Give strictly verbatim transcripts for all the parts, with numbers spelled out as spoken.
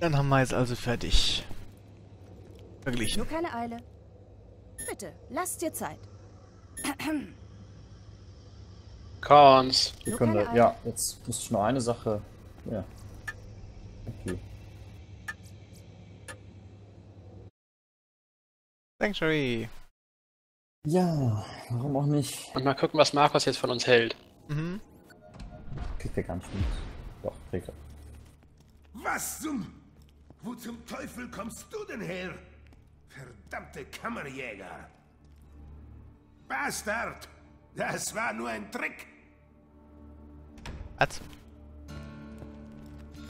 Dann haben wir jetzt also fertig. Verglichen. Nur keine Eile. Bitte, lass dir Zeit. Korns. Sekunde, ja, jetzt muss ich nur eine Sache. Ja. Okay. Sanctuary. Ja, warum auch nicht? Und mal gucken, was Marcus jetzt von uns hält. Mhm. Kriegt er gar nicht mit. Doch, kriegt er. Was zum... Wo zum Teufel kommst du denn her? Verdammte Kammerjäger! Bastard! Das war nur ein Trick! Was?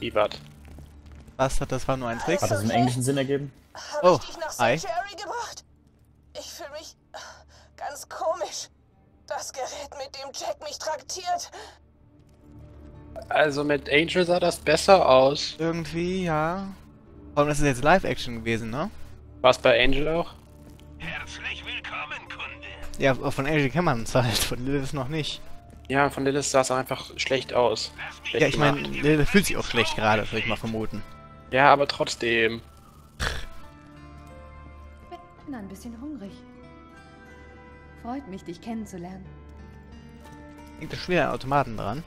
Wie wat? Bastard, das war nur ein Trick? Also, hat das im englischen Sinn ergeben? Hab oh, ich dich nach Sanctuary gebracht? Ich fühle mich ganz komisch. Das Gerät, mit dem Jack mich traktiert. Also mit Angel sah das besser aus. Irgendwie, ja. Vor allem, das ist jetzt Live-Action gewesen, ne? War es bei Angel auch? Herzlich willkommen, Kunde. Ja, von Angel kennt man es halt, von Lilith noch nicht. Ja, von Lilith sah es einfach schlecht aus. Schlecht ja, ich meine, Lilith fühlt sich auch schlecht gerade, würde ich mal vermuten. Ja, aber trotzdem. Ich bin ein bisschen hungrig. Freut mich, dich kennenzulernen. Hängt das Spiel an Automaten dran?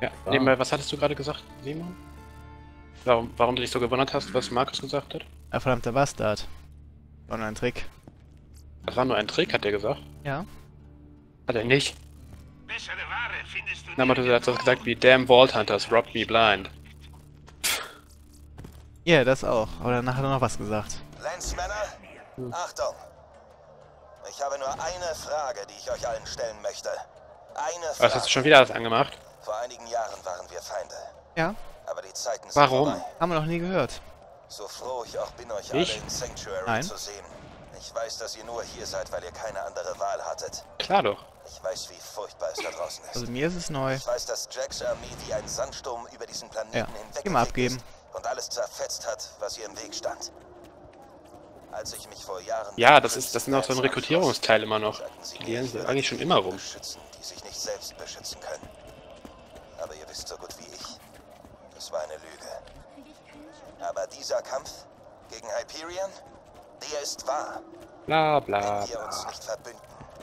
Ja, wow. Nebenbei, was hattest du gerade gesagt, Simon? Warum, warum du dich so gewundert hast, was Marcus gesagt hat? Ja, verdammter Bastard. War nur ein Trick. Das war nur ein Trick, hat er gesagt? Ja. Hat er nicht. Bessere Ware findest du. Na, aber du hast das gesagt wie Damn Vault Hunters, rob me blind. Ja, yeah, das auch. Aber danach hat er noch was gesagt. Lensmänner, Achtung! Ich habe nur eine Frage, die ich euch allen stellen möchte. Eine Frage. Was hast du schon wieder alles angemacht? Vor einigen Jahren waren wir Feinde. Ja. Aber die Zeiten sind vorbei. Warum? Haben wir noch nie gehört. So froh ich auch bin, euch alle in Sanctuary Nein. zu sehen. Ich weiß, dass ihr nur hier seid, weil ihr keine andere Wahl hattet. Klar doch. Ich weiß, wie furchtbar es da draußen ist. Also mir ist es neu. Ich weiß, dass Jacks Armee wie ein Sandsturm über diesen Planeten ja. hinweg immer abgeben und alles zerfetzt hat, was ihr im Weg stand. Als ich mich vor Jahren ja, das ist, das sind auch so ein Rekrutierungsteil immer noch. Die liegen sie eigentlich schon immer rum. Die sich nicht selbst beschützen können. Aber ihr wisst so gut wie ich, das war eine Lüge. Aber dieser Kampf gegen Hyperion, der ist wahr. Bla bla. Wenn wir uns nicht verbünden,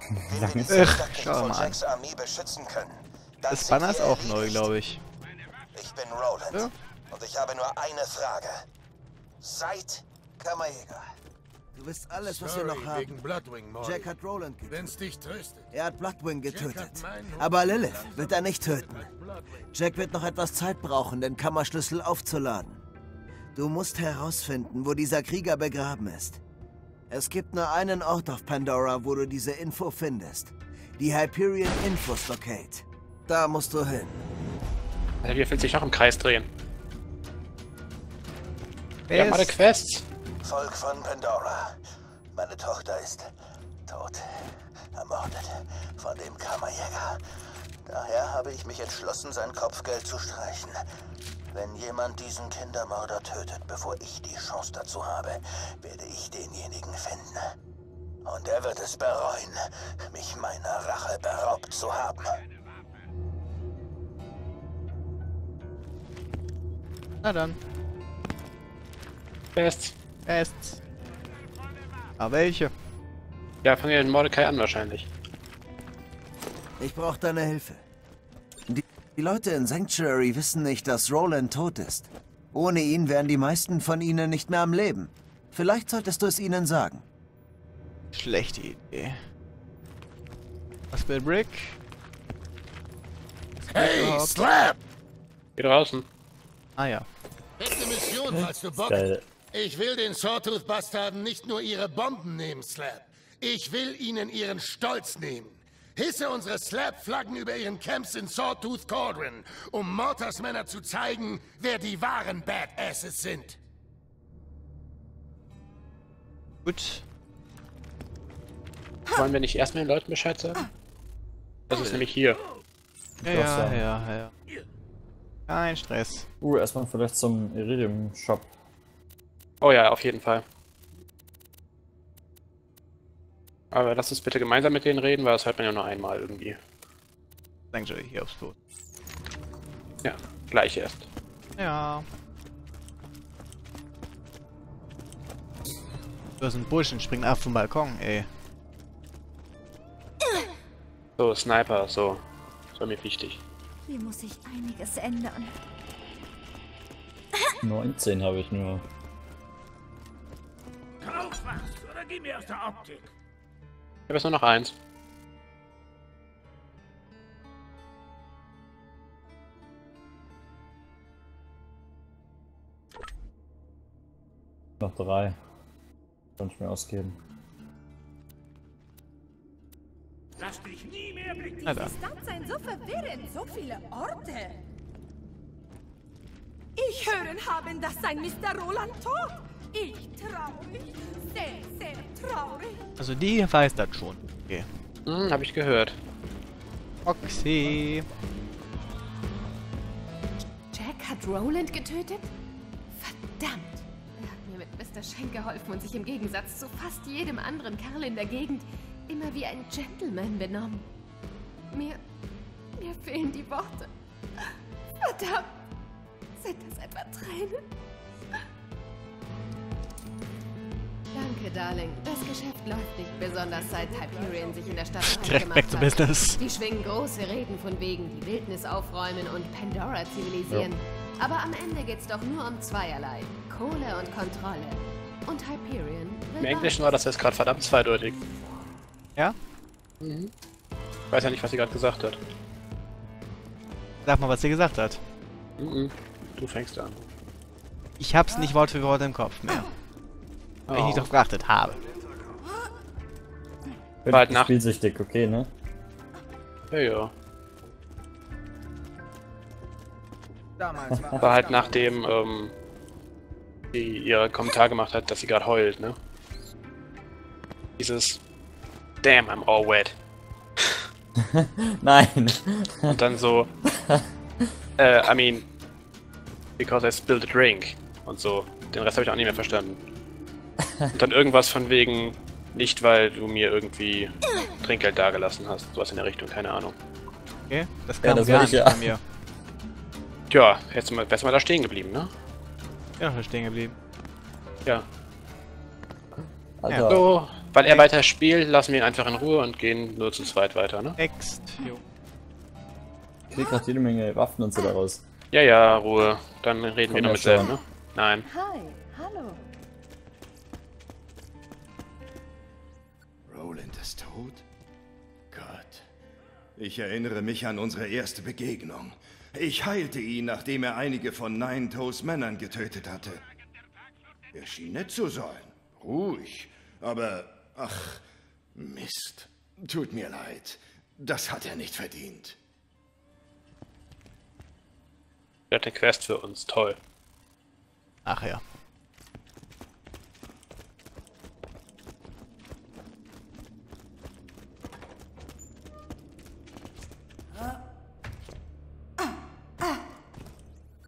wenn wir diese Stadt nicht von Jacks Armee beschützen können, dann das Banner ist auch neu, glaube ich. Ich bin Roland ja? und ich habe nur eine Frage. Seid Kammerjäger. Du bist alles, was Sorry, wir noch haben. Bloodwing, Jack hat Roland getötet. Dich er hat Bloodwing getötet. Aber Lilith wird er nicht töten. Jack wird noch etwas Zeit brauchen, den Kammerschlüssel aufzuladen. Du musst herausfinden, wo dieser Krieger begraben ist. Es gibt nur einen Ort auf Pandora, wo du diese Info findest. Die Hyperion Infos Locate. Da musst du hin. Also wir finden sich noch im Kreis drehen. Wir haben alle Quests. Volk von Pandora. Meine Tochter ist tot, ermordet von dem Kammerjäger. Daher habe ich mich entschlossen, sein Kopfgeld zu streichen. Wenn jemand diesen Kindermörder tötet, bevor ich die Chance dazu habe, werde ich denjenigen finden. Und er wird es bereuen, mich meiner Rache beraubt zu haben. Na dann. Best. Tests. Aber welche? Ja, fangen wir den Mordecai an wahrscheinlich. Ich brauche deine Hilfe. Die, die Leute in Sanctuary wissen nicht, dass Roland tot ist. Ohne ihn wären die meisten von ihnen nicht mehr am Leben. Vielleicht solltest du es ihnen sagen. Schlechte Idee. Was will Brick? Hey, Slap! Geh draußen. Ah ja. Beste Mission, falls du Bock hast. Ich will den Sawtooth-Bastarden nicht nur ihre Bomben nehmen, Slap. Ich will ihnen ihren Stolz nehmen. Hisse unsere Slap-Flaggen über ihren Camps in Sawtooth Cauldron, um Mortarsmänner zu zeigen, wer die wahren Badasses sind. Gut. Wollen wir nicht erstmal den Leuten Bescheid sagen? Das ist nämlich hier. Ja, ja, ja, ja. Kein Stress. Uh, erstmal vielleicht zum Iridium-Shop. Oh ja, auf jeden Fall. Aber lass uns bitte gemeinsam mit denen reden, weil das hört man ja nur einmal irgendwie. Sanctuary hier aufs Tod. Ja, gleich erst. Ja. Du hast einen Bursch und springt ab vom Balkon, ey. So, Sniper, so. Das war mir wichtig. Hier muss ich einiges ändern. neunzehn habe ich nur. Kauf was, oder gib mir aus der Optik. Ich habe jetzt nur noch eins. Noch drei. Kann ich mir ausgeben. Lass dich nie mehr blicken. Diese Stadt sein so verwirrend, so viele Orte. Ich hören haben, dass sein Mister Roland tot. Ich traurig, sehr, sehr traurig. Also die weiß das schon. Okay. Hm, hab ich gehört. Moxxi. Jack hat Roland getötet? Verdammt. Mister Schenk geholfen und sich im Gegensatz zu fast jedem anderen Kerl in der Gegend immer wie ein Gentleman benommen. Mir... mir fehlen die Worte. Verdammt! Sind das etwa Tränen? Danke, Darling. Das Geschäft läuft nicht, besonders seit Hyperion sich in der Stadt direkt back to business. Die schwingen große Reden von wegen, die Wildnis aufräumen und Pandora zivilisieren. Ja. Aber am Ende geht's doch nur um zweierlei. Kohle und Kontrolle. Und Hyperion. Im Englischen war das jetzt gerade verdammt zweideutig. Ja? Mhm. Ich weiß ja nicht, was sie gerade gesagt hat. Sag mal, was sie gesagt hat. Mhm. Du fängst an. Ich hab's nicht Wort für Wort im Kopf mehr. Oh. Weil ich nicht drauf geachtet habe. Ich bin halt spielsüchtig, okay, ne? Ja, ja. Damals war, war halt nach dem, ähm... die ihr Kommentar gemacht hat, dass sie gerade heult, ne? Dieses Damn, I'm all wet. Nein. Und dann so äh, I mean because I spilled a drink. Und so. Den Rest habe ich auch nicht mehr verstanden. Und dann irgendwas von wegen nicht, weil du mir irgendwie Trinkgeld dagelassen hast. Sowas in der Richtung, keine Ahnung. Okay, das kann ja, das gar nicht ja. von mir. Tja, hättest du mal, wärst du mal da stehen geblieben, ne? Ja, noch stehen geblieben. Ja. Also, so, weil er weiter spielt, lassen wir ihn einfach in Ruhe und gehen nur zu zweit weiter, ne? Next. Jo. Kriegt noch jede Menge Waffen und so daraus. Ja, ja, Ruhe. Dann reden Komm wir noch mit Sam, ne? Nein. Hi, hallo. Roland ist tot? Gott. Ich erinnere mich an unsere erste Begegnung. Ich heilte ihn, nachdem er einige von Nine Toes Männern getötet hatte. Er schien nett zu sein, ruhig, aber... Ach, Mist. Tut mir leid. Das hat er nicht verdient. Er hat eine Quest für uns, toll. Ach ja.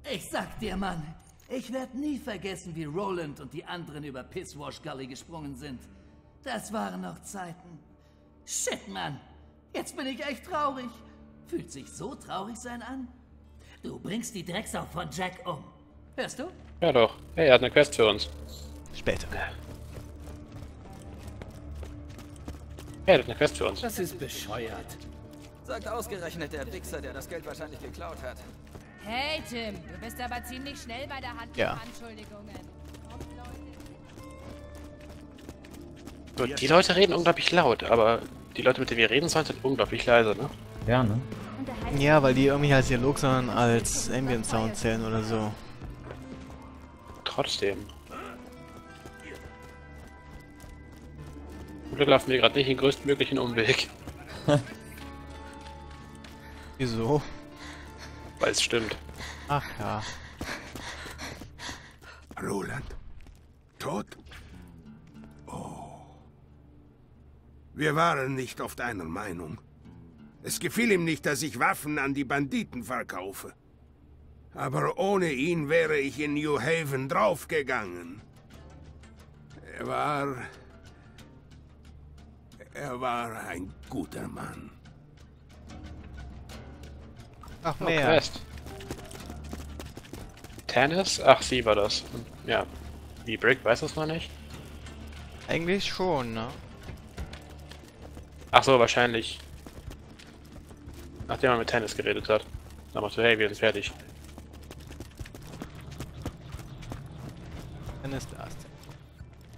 Ich sag dir, Mann, ich werde nie vergessen, wie Roland und die anderen über Pisswash Gully gesprungen sind. Das waren noch Zeiten. Shit, Mann, jetzt bin ich echt traurig. Fühlt sich so traurig sein an? Du bringst die Drecksau von Jack um. Hörst du? Ja doch. Hey, er hat eine Quest für uns. Später. Er hat eine Quest für uns. Das ist bescheuert. Sagt ausgerechnet der Wichser, der das Geld wahrscheinlich geklaut hat. Hey Tim, du bist aber ziemlich schnell bei der Hand ja. Anschuldigungen. So, die Leute reden unglaublich laut, aber die Leute, mit denen wir reden sollen, sind unglaublich leise, ne? Ja, ne? Ja, weil die irgendwie als Dialog, sondern als Ambient Sound zählen oder so. Trotzdem. Zum Glück laufen wir gerade nicht den größtmöglichen Umweg. Wieso? Weil es stimmt. Ach ja. Roland? Tot? Oh. Wir waren nicht oft einer Meinung. Es gefiel ihm nicht, dass ich Waffen an die Banditen verkaufe. Aber ohne ihn wäre ich in New Haven draufgegangen. Er war... Er war ein guter Mann. Ach, oh, mehr. Quest. Tannis? Ach, sie war das. Ja. Die Brick weiß das noch nicht. Eigentlich schon, ne? Ach so, wahrscheinlich. Nachdem er mit Tannis geredet hat. Dann machst du, hey, wir sind fertig. Tannis last.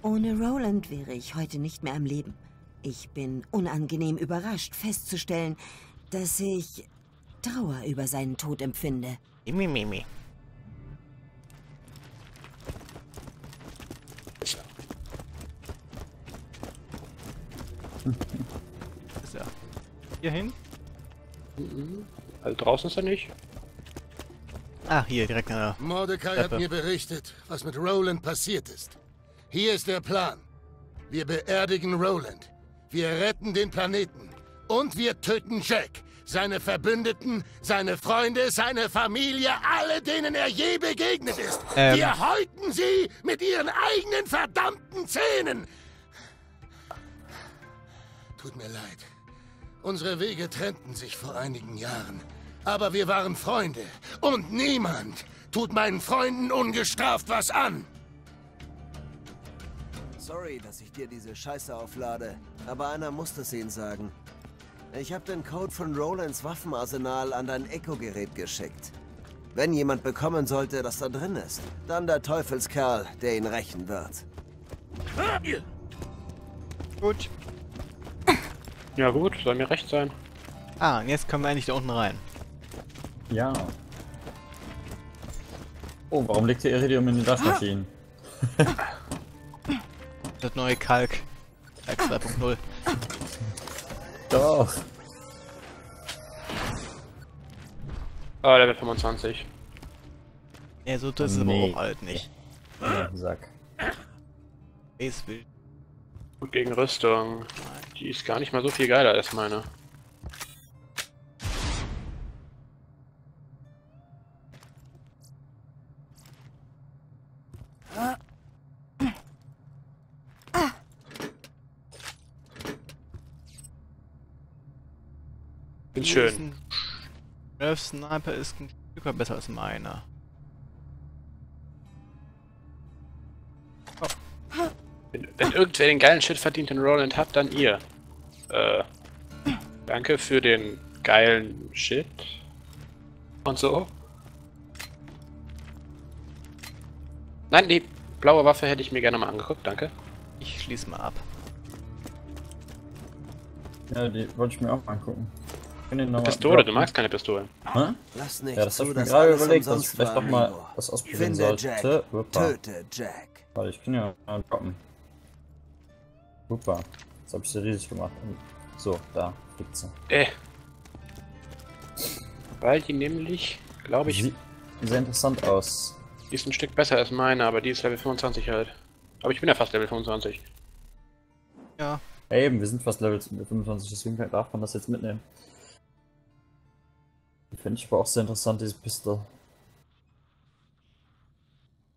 Ohne Roland wäre ich heute nicht mehr am Leben. Ich bin unangenehm überrascht, festzustellen, dass ich Trauer über seinen Tod empfinde. Mimi, mimi. Ist er hier hin? Also draußen ist er nicht. Ah, hier direkt an der Mordecai Treppe. Hat mir berichtet, was mit Roland passiert ist. Hier ist der Plan. Wir beerdigen Roland. Wir retten den Planeten. Und wir töten Jack. Seine Verbündeten, seine Freunde, seine Familie, alle, denen er je begegnet ist. Ähm. Wir häuten sie mit ihren eigenen verdammten Zähnen. Tut mir leid. Unsere Wege trennten sich vor einigen Jahren. Aber wir waren Freunde. Und niemand tut meinen Freunden ungestraft was an. Sorry, dass ich dir diese Scheiße auflade. Aber einer musste es ihnen sagen. Ich habe den Code von Rolands Waffenarsenal an dein Echo-Gerät geschickt. Wenn jemand bekommen sollte, dass da drin ist, dann der Teufelskerl, der ihn rächen wird. Gut. Ja gut, soll mir recht sein. Ah, und jetzt kommen wir eigentlich da unten rein. Ja. Oh, warum liegt hier Iridium in den Waschmaschinen? Das neue Kalk. Kalk zwei Punkt null. Doch. Ah, Level fünfundzwanzig. Ja, so das ist aber auch halt nicht. Ja, Sack. Es will. Gut gegen Rüstung. Die ist gar nicht mal so viel geiler als meine. Bin schön. Nerf Sniper ist ein Stück weit besser als meiner. Oh. Wenn, wenn irgendwer den geilen Shit verdient, den Roland hat, dann ihr. Äh, danke für den geilen Shit. Und so. Nein, die blaue Waffe hätte ich mir gerne mal angeguckt, danke. Ich schließe mal ab. Ja, die wollte ich mir auch angucken. Pistole, du magst keine Pistole. Hm? Lass nicht ja, das habe ich mir gerade überlegt, dass ich vielleicht doch mal was ausprobieren sollte. Töte Jack. Warte, ich bin ja am Droppen. Super. Jetzt habe ich sie riesig gemacht. So, da fliegt sie. Äh. Weil die nämlich, glaube ich... Sieht sehr interessant aus. Die ist ein Stück besser als meine, aber die ist Level fünfundzwanzig halt. Aber ich bin ja fast Level fünfundzwanzig. Ja. Ja eben, wir sind fast Level fünfundzwanzig, deswegen darf man das jetzt mitnehmen. Finde ich aber auch sehr interessant, diese Pistole.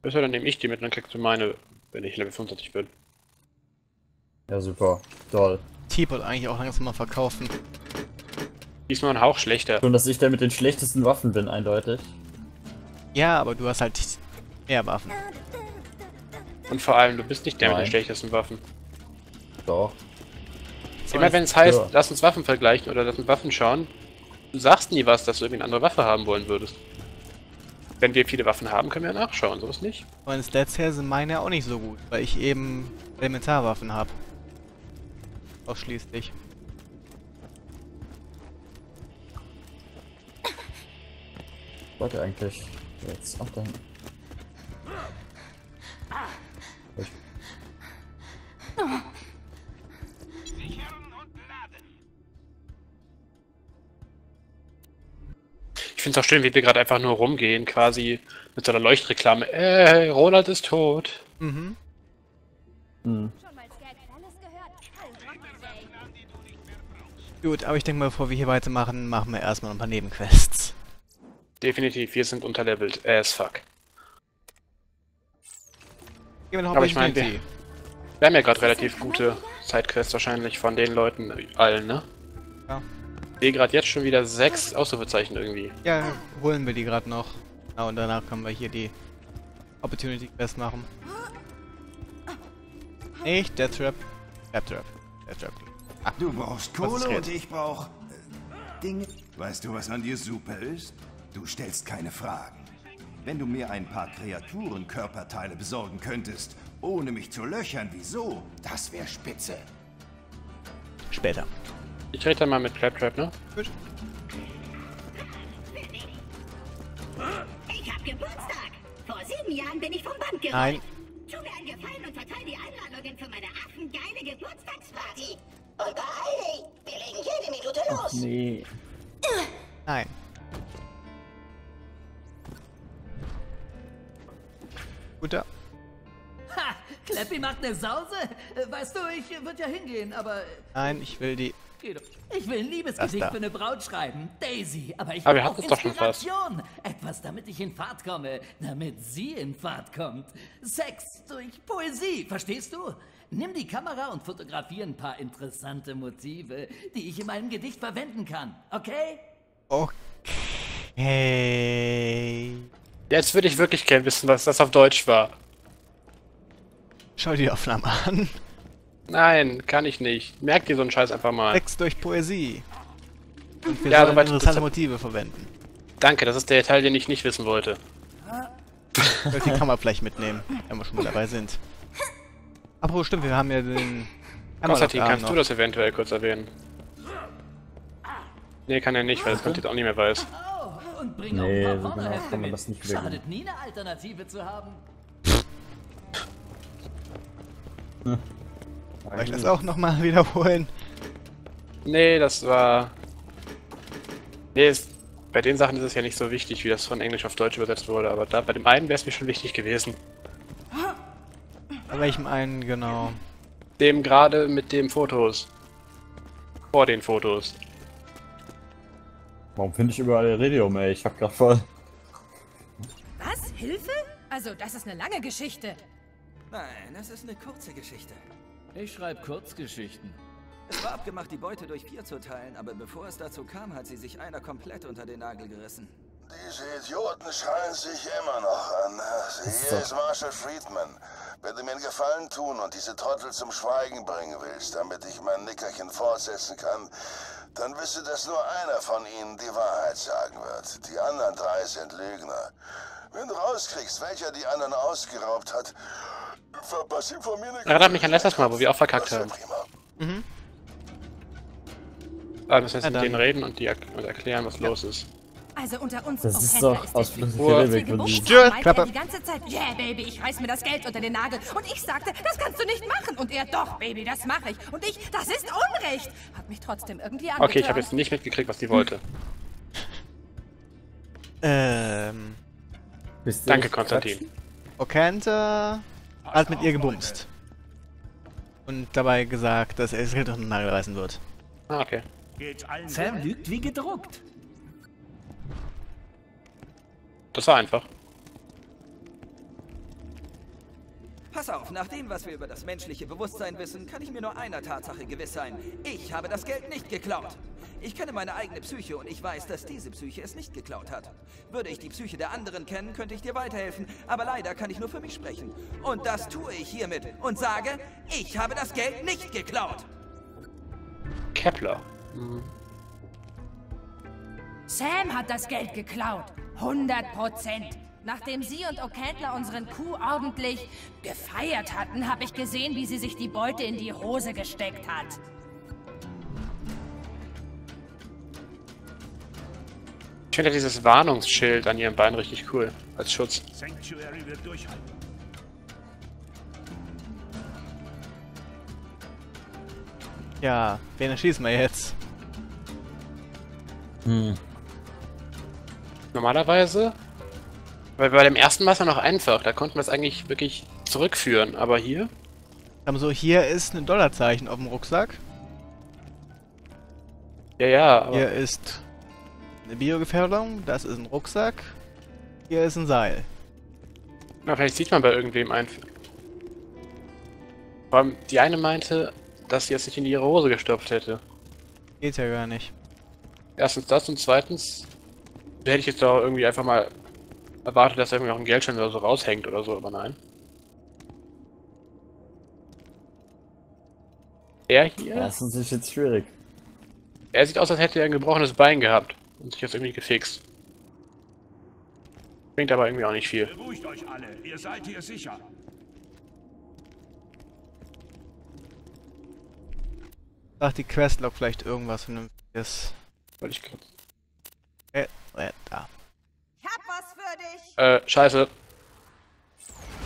Besser, dann nehme ich die mit, dann kriegst du meine, wenn ich Level fünfundzwanzig bin. Ja, super. Toll. T-Bot eigentlich auch langsam mal verkaufen. Diesmal ein Hauch schlechter. Schon, dass ich da mit den schlechtesten Waffen bin, eindeutig. Ja, aber du hast halt mehr Waffen. Und vor allem, du bist nicht der Nein. mit den schlechtesten Waffen. Doch. Immer wenn es heißt, ja. lass uns Waffen vergleichen oder lass uns Waffen schauen, du sagst nie was, dass du irgendwie eine andere Waffe haben wollen würdest. Wenn wir viele Waffen haben, können wir nachschauen, so ist nicht. Von den Stats her sind meine auch nicht so gut, weil ich eben Elementarwaffen habe. Ausschließlich. Warte eigentlich. Jetzt auch dahin. Ich. Ich finde es auch schön, wie wir gerade einfach nur rumgehen, quasi mit so einer Leuchtreklame. Ey, Roland ist tot. Mhm. Hm. Gut, aber ich denke mal, bevor wir hier weitermachen, machen wir erstmal ein paar Nebenquests. Definitiv, wir sind unterlevelt. As fuck. Gehen wir noch aber ich meine, wir, wir haben ja gerade relativ gute Sidequests wahrscheinlich von den Leuten allen, ne? Ja. Ich sehe gerade jetzt schon wieder sechs Ausrufezeichen irgendwie. Ja, holen wir die gerade noch. Genau, und danach können wir hier die Opportunity Quest machen. Nicht der Trap. Der Trap. Der Trap. Ah, du brauchst Kohle und ich brauch äh, Dinge. Weißt du, was an dir super ist? Du stellst keine Fragen. Wenn du mir ein paar Kreaturenkörperteile besorgen könntest, ohne mich zu löchern, wieso? Das wäre spitze. Später. Ich rede mal mit Claptrap, ne? Gut. Ich hab Geburtstag. Vor sieben Jahren bin ich vom Band gerollt. Nein. Tu mir einen Gefallen und verteile die Einladungen für meine affengeile Geburtstagsparty. Und beeil dich. Wir legen jede Minute los. Oh, nee. Nein. Guter. Ha! Clappy macht eine Sause? Weißt du, ich würde ja hingehen, aber... Nein, ich will die... Ich will ein Liebesgedicht für eine Braut schreiben, Daisy, aber ich habe auch Inspiration. Etwas, damit ich in Fahrt komme, damit sie in Fahrt kommt. Sex durch Poesie, verstehst du? Nimm die Kamera und fotografiere ein paar interessante Motive, die ich in meinem Gedicht verwenden kann, okay? Okay. Jetzt würde ich wirklich gern wissen, was das auf Deutsch war. Schau dir die Aufnahme an. Nein, kann ich nicht. Merk dir so einen Scheiß einfach mal. Sex durch Poesie. Und wir ja, sollen interessante Motive verwenden. Danke, das ist der Teil, den ich nicht wissen wollte. Ich wollte die Kamera vielleicht mitnehmen, wenn wir schon mal dabei sind. Apropos, stimmt, wir haben ja den... Konstantin, kannst noch. Du das eventuell kurz erwähnen? Nee, kann er nicht, weil das Konstantin jetzt auch nicht mehr weiß. Und bring nee, auch ein paar so genau kann man das nicht regeln. Schadet nie, eine Alternative zu haben. Hm. Soll ich das auch nochmal wiederholen? Nee, das war... Nee, es... bei den Sachen ist es ja nicht so wichtig, wie das von Englisch auf Deutsch übersetzt wurde, aber da bei dem einen wäre es mir schon wichtig gewesen. Bei welchem einen genau? Dem gerade mit den Fotos. Vor den Fotos. Warum finde ich überall Iridium, ey? Ich hab grad voll... Was? Hilfe? Also, das ist eine lange Geschichte. Nein, das ist eine kurze Geschichte. Ich schreibe Kurzgeschichten. Es war abgemacht, die Beute durch vier zu teilen, aber bevor es dazu kam, hat sie sich einer komplett unter den Nagel gerissen. Diese Idioten schreien sich immer noch an. Hier ist Marshall Friedman. Wenn du mir einen Gefallen tun und diese Trottel zum Schweigen bringen willst, damit ich mein Nickerchen fortsetzen kann, dann wisse, dass nur einer von ihnen die Wahrheit sagen wird. Die anderen drei sind Lügner. Wenn du rauskriegst, welcher die anderen ausgeraubt hat, verpass ihm von mir eine... Erinnert mich an letztes Mal, wo wir auch verkackt haben. Mhm. Da müssen wir jetzt ja, mit denen reden und, die er und erklären, was ja. los ist. Also unter uns das ist doch aus Klappe. Die ganze Zeit, yeah, Baby, ich reiß mir das Geld unter den Nagel. Und ich sagte, das kannst du nicht machen. Und er, doch, Baby, das mache ich. Und ich, das ist Unrecht. Hat mich trotzdem irgendwie angetört. Okay, ich habe jetzt nicht mitgekriegt, was die wollte. ähm... Danke, Konstantin. Okenta hat mit ihr gebumst. Und dabei gesagt, dass er das Geld unter den Nagel reißen wird. Ah, okay. Sam lügt wie gedruckt. Das war einfach. Pass auf, nach dem, was wir über das menschliche Bewusstsein wissen, kann ich mir nur einer Tatsache gewiss sein. Ich habe das Geld nicht geklaut. Ich kenne meine eigene Psyche und ich weiß, dass diese Psyche es nicht geklaut hat. Würde ich die Psyche der anderen kennen, könnte ich dir weiterhelfen. Aber leider kann ich nur für mich sprechen. Und das tue ich hiermit und sage, ich habe das Geld nicht geklaut. Kepler. Mhm. Sam hat das Geld geklaut. hundert Prozent. Nachdem sie und Okela unseren Coup ordentlich gefeiert hatten, habe ich gesehen, wie sie sich die Beute in die Hose gesteckt hat. Ich finde dieses Warnungsschild an ihrem Bein richtig cool, als Schutz. Sanctuary wird durchhalten. Ja, wen erschießen wir jetzt? Hm. Normalerweise, weil bei dem ersten war es ja noch einfach, da konnten wir es eigentlich wirklich zurückführen, aber hier? Also hier ist ein Dollarzeichen auf dem Rucksack. Ja, ja, aber... Hier ist eine Biogefährdung, das ist ein Rucksack, hier ist ein Seil. Na, vielleicht sieht man bei irgendwem einfach. Vor allem, die eine meinte, dass sie es nicht in ihre Hose gestopft hätte. Geht ja gar nicht. Erstens das und zweitens... hätte ich jetzt doch irgendwie einfach mal erwartet, dass irgendwie noch ein Geldschein oder so raushängt oder so, aber nein. Er hier? Das ist natürlich jetzt schwierig. Er sieht aus, als hätte er ein gebrochenes Bein gehabt und sich jetzt irgendwie gefixt. Bringt aber irgendwie auch nicht viel. Beruhigt euch alle, ihr seid hier sicher. Sagt die Questlog vielleicht irgendwas Vernünftiges? Wollte ich kurz. Äh, äh, da. Ich hab was für dich! Äh, scheiße.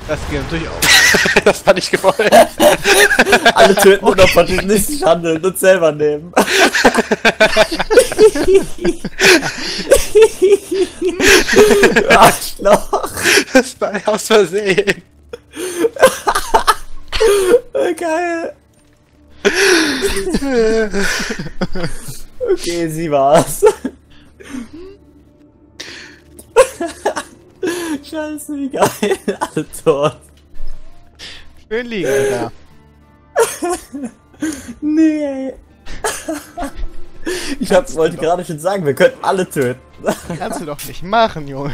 Das geht natürlich auch. Das fand ich gewollt. Alle töten oder okay. Opportunistisch handeln und selber nehmen. Arschloch. Das war aus Versehen. Geil. Okay, sie war's. Scheiße, wie geil. Alle tot. Schön liegen, Alter. Nee, ey. Ich hab, wollte gerade schon sagen, wir könnten alle töten. Kannst du doch nicht machen, Junge.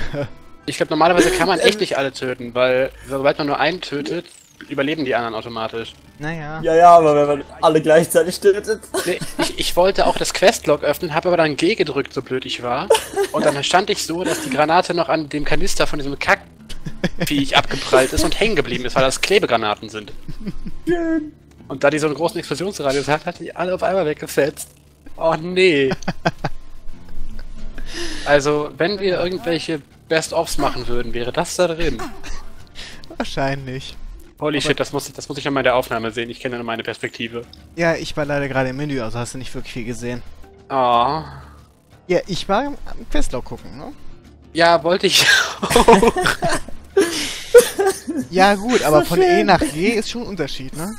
Ich glaube, normalerweise kann man echt nicht alle töten, weil sobald man nur einen tötet, überleben die anderen automatisch. Naja. Ja, ja, aber wenn man alle gleichzeitig tötet. Nee, ich, ich wollte auch das Questlog öffnen, habe aber dann G gedrückt, so blöd ich war. Und dann stand ich so, dass die Granate noch an dem Kanister von diesem Kackviech abgeprallt ist und hängen geblieben ist, weil das Klebegranaten sind. Und da die so einen großen Explosionsradius hat, hat die alle auf einmal weggefetzt. Oh nee. Also, wenn wir irgendwelche Best-Offs machen würden, wäre das da drin. Wahrscheinlich. Holy aber shit, das muss, das muss ich ja mal in der Aufnahme sehen. Ich kenne ja meine Perspektive. Ja, ich war leider gerade im Menü, also hast du nicht wirklich viel gesehen. Oh. Ja, ich war am Questlog gucken, ne? Ja, wollte ich auch. Ja gut, aber so von schön. E nach G ist schon ein Unterschied, ne?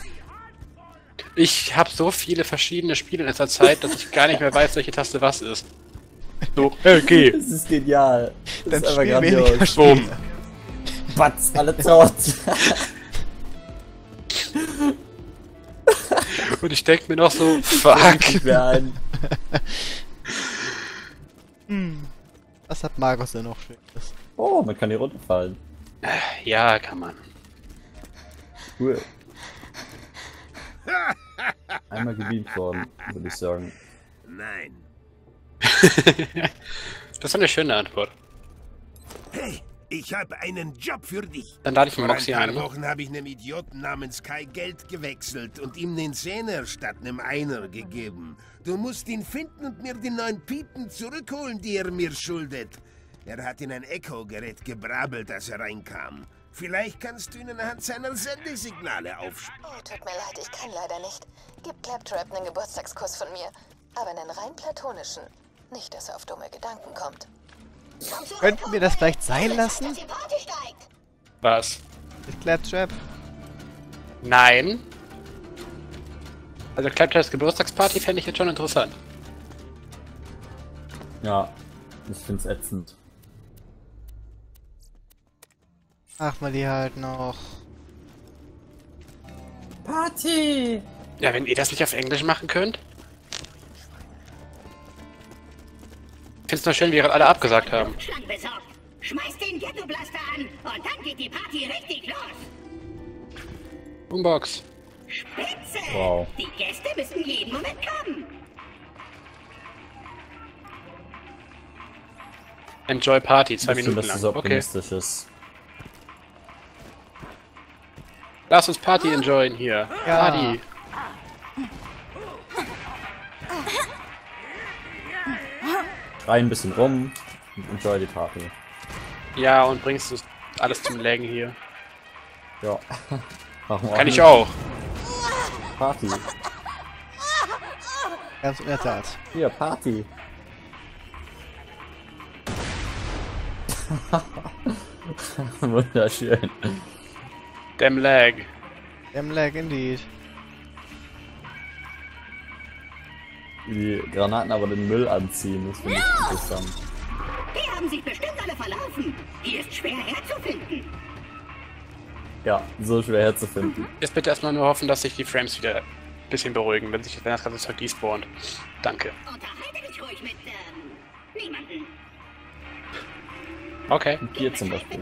Ich habe so viele verschiedene Spiele in letzter Zeit, dass ich gar nicht mehr weiß, welche Taste was ist. So, okay. Das ist genial. Das ist aber grandios. Boom. Batz, alle tot. Und ich denke mir noch so, fuck. Nicht mehr ein. Hm. Was hat Marcus denn noch Schönes? Oh, man kann hier runterfallen. Ja, kann man. Cool. Einmal gebeamt worden, würde ich sagen. Nein. Das war eine schöne Antwort. Hey, ich habe einen Job für dich. Dann lade ich mal Moxxi ein. Vor ein paar Wochen habe ich einem Idioten namens Kai Geld gewechselt und ihm den Zehner statt einem Einer gegeben. Du musst ihn finden und mir die neuen Piepen zurückholen, die er mir schuldet. Er hat in ein Echo-Gerät gebrabbelt, als er reinkam. Vielleicht kannst du ihn anhand seiner Sendesignale aufspüren. Oh, tut mir leid, ich kann leider nicht. Gib Claptrap einen Geburtstagskuss von mir, aber einen rein platonischen. Nicht, dass er auf dumme Gedanken kommt. Könnten wir das vielleicht sein lassen? Was? Mit Claptrap? Nein. Also Claptraps Geburtstagsparty fände ich jetzt schon interessant. Ja, ich find's ätzend. Ach mal die halt noch. Party! Ja, wenn ihr das nicht auf Englisch machen könnt. Ich find's nur schön, wie wir alle abgesagt haben. Schmeiß den Ghetto-Blaster an und dann geht die Party richtig los. Boombox. Spitze! Wow. Die Gäste müssen jeden Moment kommen. Enjoy Party, zwei Minuten lang. Das ist optimistisches. Lass uns Party enjoyen hier. Ja. Party. Rein ein bisschen rum und enjoy die Party. Ja, und bringst du alles zum Laggen hier. Ja. Machen wir Kann auch ich auch. Party. Ganz in der Tat. Hier, Party. Wunderschön. Damn lag. Damn lag indeed. Die Granaten aber den Müll anziehen, das finde ich interessant. Die haben sich bestimmt alle verlaufen. Die ist schwer herzufinden. Ja, so schwer herzufinden. Jetzt bitte erstmal nur hoffen, dass sich die Frames wieder ein bisschen beruhigen, wenn sich wenn das ganze Zeug despawnt. Danke. Unterhalte dich ruhig mit ähm, niemanden. Okay. Und hier zum Beispiel.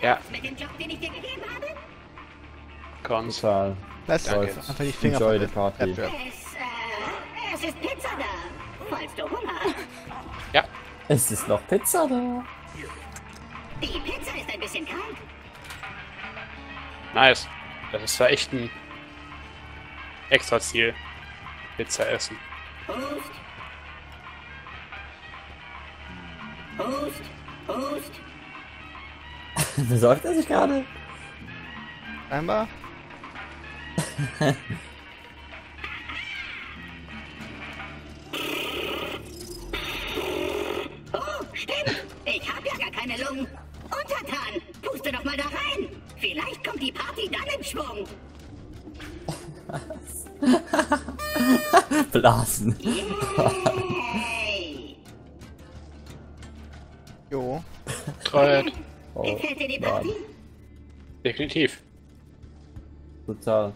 Ja. Mit dem Job, den ich dir gegeben habe? Konsol. Lass einfach die Finger von der Party. Es, äh, es ist Pizza da. Falls du Hunger hast. Ja. Es ist noch Pizza da. Die Pizza ist ein bisschen kalt. Nice. Das ist ja echt ein extra Ziel. Pizza essen. Prost. Prost. Prost. Besäuft er sich gerade? Einmal. Oh, stimmt! Ich hab ja gar keine Lungen. Untertan, puste doch mal da rein. Vielleicht kommt die Party dann in Schwung. Blasen. Jo. Toll. Oh, gefällt dir die Party? Definitiv. Total.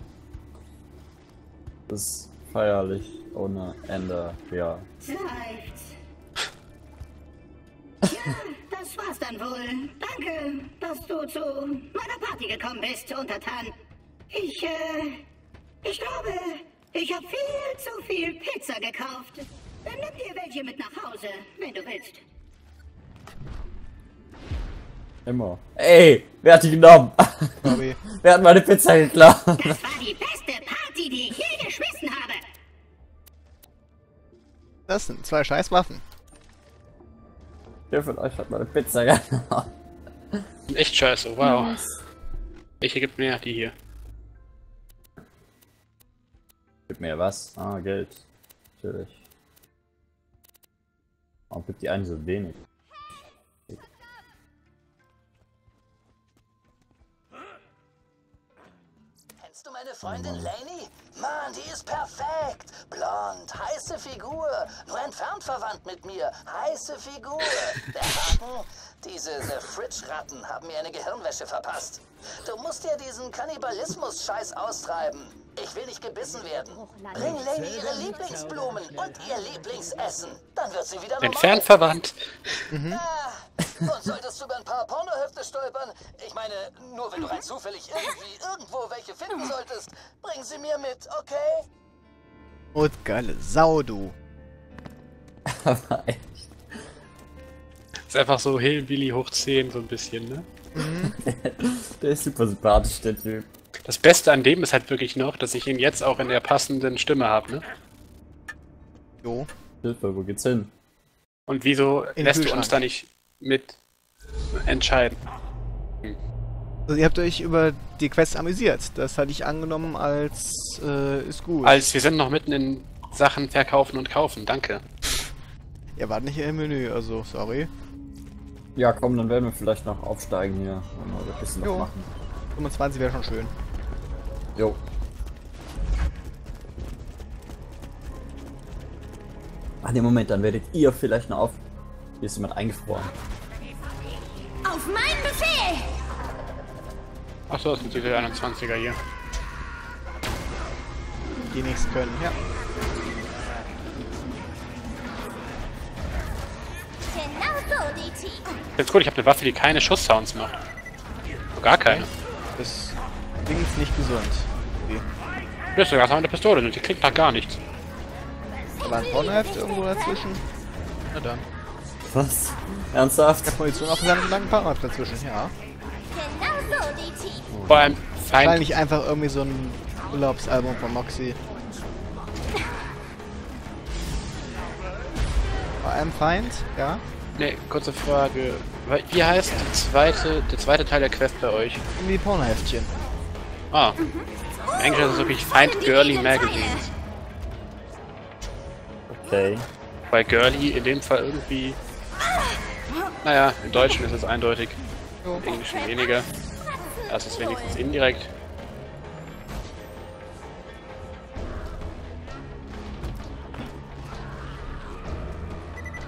Das ist feierlich ohne Ende, ja. Ja, das war's dann wohl. Danke, dass du zu meiner Party gekommen bist, Untertan. Ich, äh, ich glaube, ich habe viel zu viel Pizza gekauft. Nimm dir welche mit nach Hause, wenn du willst. Immer. Ey, wer hat die genommen? Bobby. Wer hat meine Pizza geklaut? Das war die beste Party, die ich je geschmissen habe. Das sind zwei scheiß Waffen. Wer von euch hat meine Pizza genommen? Echt scheiße, wow. Nice. Ich gebe mir die hier. Gib mir was? Ah, Geld. Natürlich. Warum gibt die einen so wenig? Meine Freundin Lenny? Mann, die ist perfekt! Blond, heiße Figur! Nur entfernt verwandt mit mir! Heiße Figur! Der Haken? Diese The Fridge-Ratten haben mir eine Gehirnwäsche verpasst. Du musst dir diesen Kannibalismus-Scheiß austreiben. Ich will nicht gebissen werden. Bring Lenny ihre Lieblingsblumen und ihr Lieblingsessen. Dann wird sie wieder normal. Entfernt verwandt. Mhm. Ja. Und solltest du über ein paar Pornohöfte stolpern? Ich meine, nur wenn du rein zufällig irgendwie irgendwo welche finden solltest, bring sie mir mit, okay? Und geile Sau, du. Aber echt. Ist einfach so Hillbilly hoch zehn, so ein bisschen, ne? Mhm. Der ist super sympathisch, der Typ. Das Beste an dem ist halt wirklich noch, dass ich ihn jetzt auch in der passenden Stimme habe, ne? Jo. Hilfe, wo geht's hin? Und wieso in lässt Kühlschrank. Du uns da nicht mit entscheiden? Also ihr habt euch über die Quest amüsiert. Das hatte ich angenommen als äh, ist gut. Als wir sind noch mitten in Sachen verkaufen und kaufen, danke. Ihr wart nicht im Menü, also sorry. Ja komm, dann werden wir vielleicht noch aufsteigen hier. Oder ein bisschen noch machen. fünfundzwanzig wäre schon schön. Jo. Ach ne, Moment, dann werdet ihr vielleicht noch auf... Hier ist jemand eingefroren. Auf meinen Befehl! Achso, das sind diese einundzwanziger hier. Die nichts können, ja. Genau so, D T. Jetzt gut, ich habe eine Waffe, die keine Schusssounds macht. Gar keine. Das Ding ist nicht gesund. Okay. Das ist sogar eine Pistole, die klingt nach gar nichts. Da war ein Pornoheft irgendwo dazwischen. Na dann. Was? Ernsthaft? Der Position auf einen langen Parab dazwischen, ja. Vor allem Feind. Wahrscheinlich einfach irgendwie so ein Urlaubsalbum von Moxxi. Vor allem Feind, ja? Ne, kurze Frage. Wie heißt die zweite, der zweite Teil der Quest bei euch? In die Pornoheftchen. Ah. In Englisch ist es wirklich Feind Girly Magazines. Okay. Bei Girly in dem Fall irgendwie... Naja, im Deutschen ist es eindeutig, im Englischen weniger. Das ist wenigstens indirekt.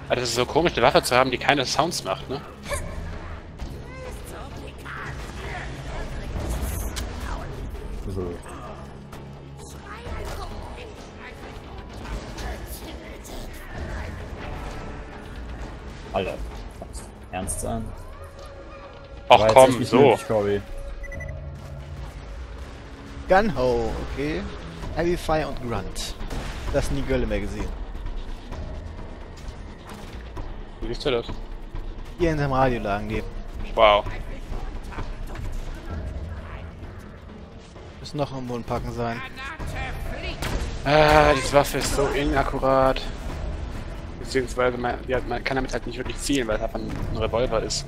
Aber das ist so komisch, eine Waffe zu haben, die keine Sounds macht, ne? So. Alter, kannst du ernst sein? Ach komm, so. Nötig, Gunho, okay. Heavy Fire und Grunt. Das nie Gölle mehr gesehen. Wie ist der das? Hier in seinem Radio lagen die. Wow. Müssen noch im Bodenpacken sein. Ah, diese Waffe ist so inakkurat. Beziehungsweise man, ja, man kann damit halt nicht wirklich zielen, weil es einfach ein Revolver ist.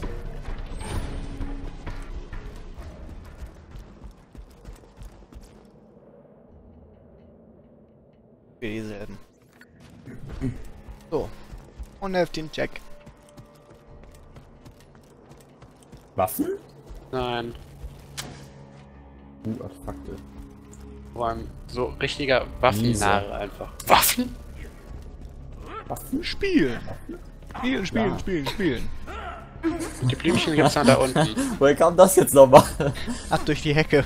Dieselben. So. Und helft den Jack. Waffen? Nein. Uh, Artefakte. Vor allem so richtiger Waffennarre einfach. Waffen? Waffen? Spielen! Spielen, spielen, ja. spielen, spielen. Die Blümchen gibt's dann da unten. Woher kam das jetzt nochmal? Ab durch die Hecke.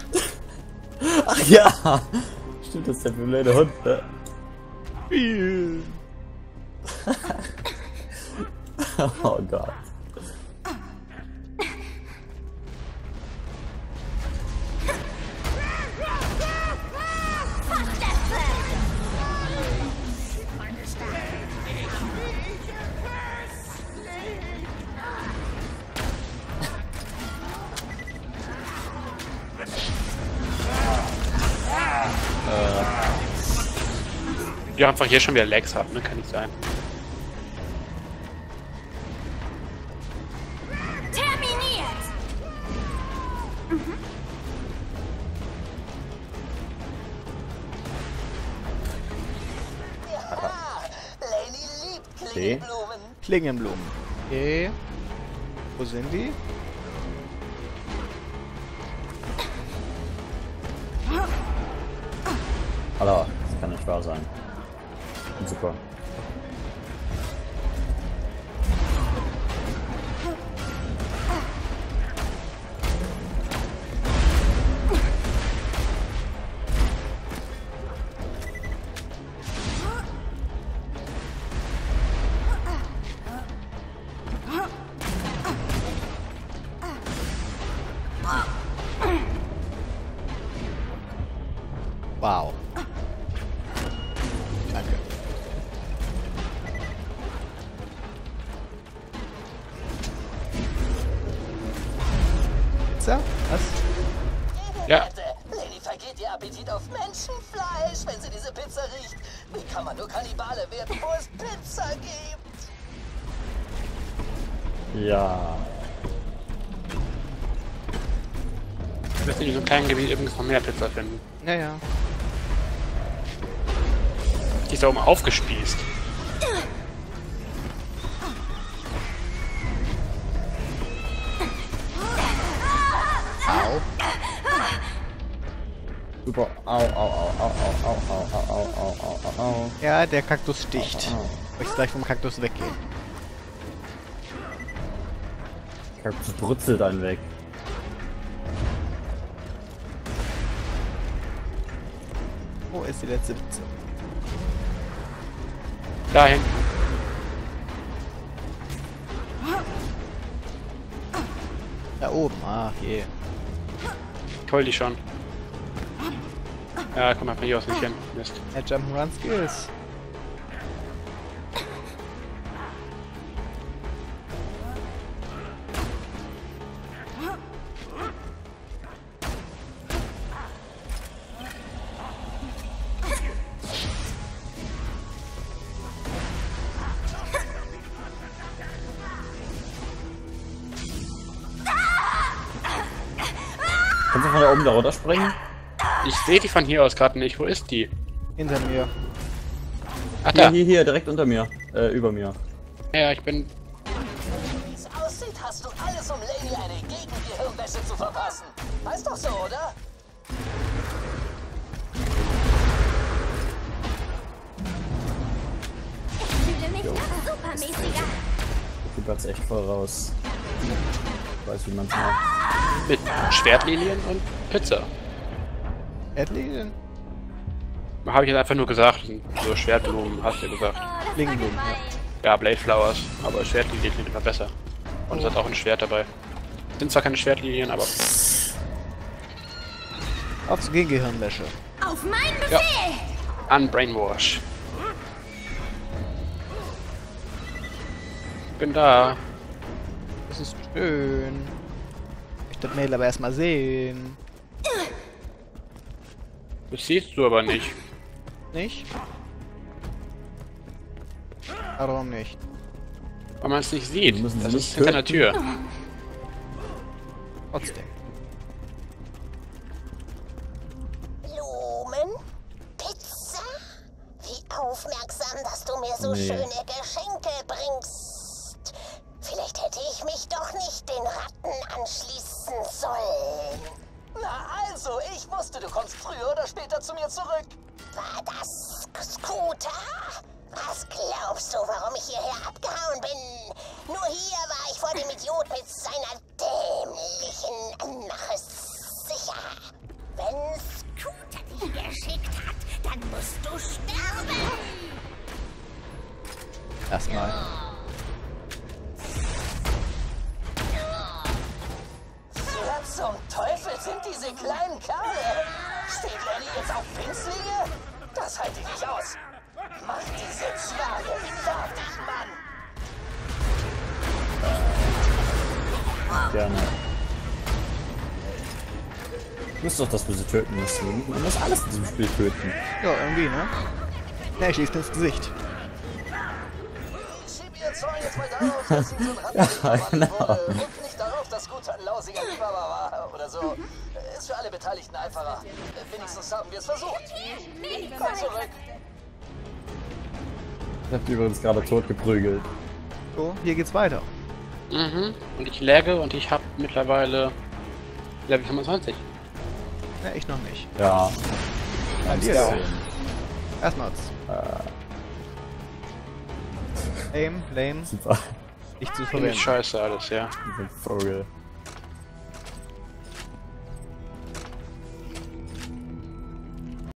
Ach ja! Stimmt, das ist der blöde Hund, ne? Spielen! Oh Gott. Ja, einfach hier schon wieder Lags haben, ne? Kann nicht sein. Terminiert! Mhm. Ja, Lenny liebt Klingenblumen. Klingenblumen. Okay. Wo sind die? Hallo, das kann nicht wahr sein. Super. Wow. Was? Ja. Lady vergeht ihr Appetit auf Menschenfleisch, wenn sie diese Pizza riecht. Wie kann man nur Kannibale werden, wo es Pizza gibt? Ja. Wir müssen in diesem kleinen Gebiet übrigens noch mehr Pizza finden. Naja. Die ist da oben aufgespießt. Au, au, au, au, au, au, au, au, au, au, au. Ja, der Kaktus sticht. Au, au, au. Ich gleich vom Kaktus weggehen. Kaktus brutzelt einen weg. Wo ist die letzte Pizza? Dahin. Da oben, ach je. Toll, die schon. Ja, komm mal hier aus dem Chen. Mist. Ja, Jump'n'Run Skills. Kannst du von da oben da runter springen? Ich sehe die von hier aus gerade nicht. Wo ist die? Hinter mir. Ach da. Hier, hier, hier, direkt unter mir. Äh, über mir. Ja, ich bin... Wie es aussieht, hast du alles, um Lady eine Gegengehirnwäsche zu verpassen. Weißt doch so, oder? Ich fühle mich nach supermäßiger. Du bleibst echt voll raus. Ich weiß, wie man es macht. Mit Schwertlilien und Pizza. Schwertlilien? Habe ich jetzt einfach nur gesagt. So Schwertblumen, hast du ja gesagt. Klingenblumen, ja. Ja, Bladeflowers. Aber Schwertlilien klingt immer besser. Und es hat auch ein Schwert dabei. Sind zwar keine Schwertlilien, aber... Auf Gehirnwäsche. Auf meinen Befehl! Ja. An Brainwash. Ich bin da. Das ist schön. Ich darf Mädel aber erstmal sehen. Das siehst du aber nicht. Nicht? Warum nicht? Weil man es nicht sieht. Das nicht ist hinter der Tür. Trotzdem. Blumen? Pizza? Wie aufmerksam, dass du mir so nee. schöne Geschenke bringst. Vielleicht hätte ich mich doch nicht den Ratten anschließen sollen. Na also, ich wusste, du kommst früher oder später zu mir zurück. War das Scooter? Was glaubst du, warum ich hierher abgehauen bin? Nur hier war ich vor dem Idiot mit seiner dämlichen Anmache sicher. Wenn Scooter dich geschickt hat, dann musst du sterben. Erstmal. Wer zum Teufel sind diese kleinen Kerle? Steht Lenny jetzt auf Winzlinge? Das halte ich nicht aus. Mach diese Zwerge fertig, Mann! Gerne. Du wirst doch, dass wir sie töten müssen. Man muss alles in diesem Spiel töten. Ja, irgendwie, ne? Ne, ich schieß ins Gesicht. Schieb ihr Zeug jetzt mal darauf, dass sie so ein Randstück war. Rückt nicht darauf, dass Scooter ein lausiger Liebhaber war oder so. Ist für alle Beteiligten einfacher. Wenigstens haben wir es versucht. Komm zurück. Ich hab die übrigens gerade tot geprügelt. So, hier geht's weiter. Mhm, und ich lagge und ich hab mittlerweile Level fünfundzwanzig. Ja, ich noch nicht. Ja. Ja, dir auch. Erstmals. Äh. Lame, lame. Super. Nicht zu verwenden. Scheiße alles, ja. Vogel.